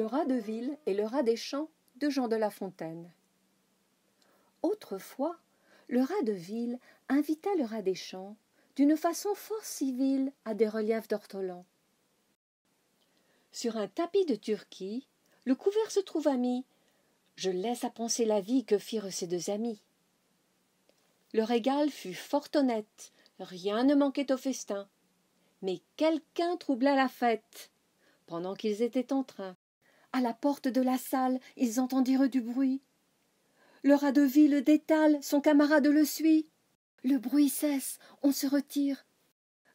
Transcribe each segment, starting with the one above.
Le rat de ville et le rat des champs de Jean de la Fontaine. Autrefois, le rat de ville invita le rat des champs d'une façon fort civile à des reliefs d'ortolans. Sur un tapis de Turquie, le couvert se trouva mis. Je laisse à penser la vie que firent ses deux amis. Le régal fut fort honnête, rien ne manquait au festin. Mais quelqu'un troubla la fête, pendant qu'ils étaient en train. À la porte de la salle, ils entendirent du bruit. Le rat de ville détale, son camarade le suit. Le bruit cesse, on se retire.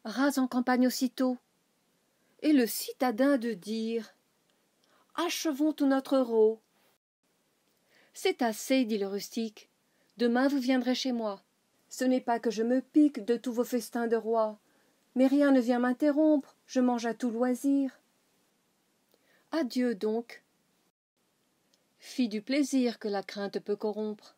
Rats en campagne aussitôt. Et le citadin de dire « Achevons tout notre rot. »« C'est assez, dit le rustique. Demain vous viendrez chez moi. Ce n'est pas que je me pique de tous vos festins de roi, mais rien ne vient m'interrompre, je mange à tout loisir. » Adieu donc. Fit du plaisir que la crainte peut corrompre.